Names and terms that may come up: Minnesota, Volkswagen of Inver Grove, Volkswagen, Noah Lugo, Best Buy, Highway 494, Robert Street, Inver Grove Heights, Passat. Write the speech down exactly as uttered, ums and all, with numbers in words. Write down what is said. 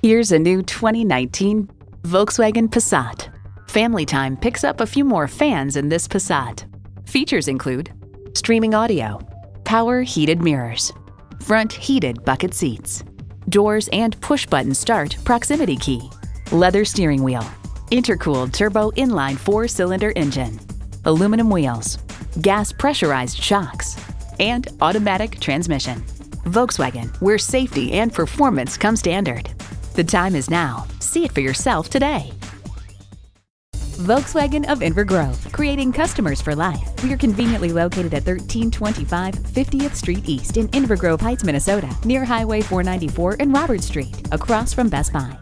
Here's a new twenty nineteen Volkswagen Passat. Family time picks up a few more fans in this Passat. Features include streaming audio, power heated mirrors, front heated bucket seats, doors and push-button start proximity key, leather steering wheel, intercooled turbo inline four-cylinder engine, aluminum wheels, gas pressurized shocks, and automatic transmission. Volkswagen, where safety and performance come standard. The time is now. See it for yourself today. Volkswagen of Inver Grove, creating customers for life. We are conveniently located at thirteen twenty-five fiftieth Street East in Inver Grove Heights, Minnesota, near Highway four ninety-four and Robert Street, across from Best Buy.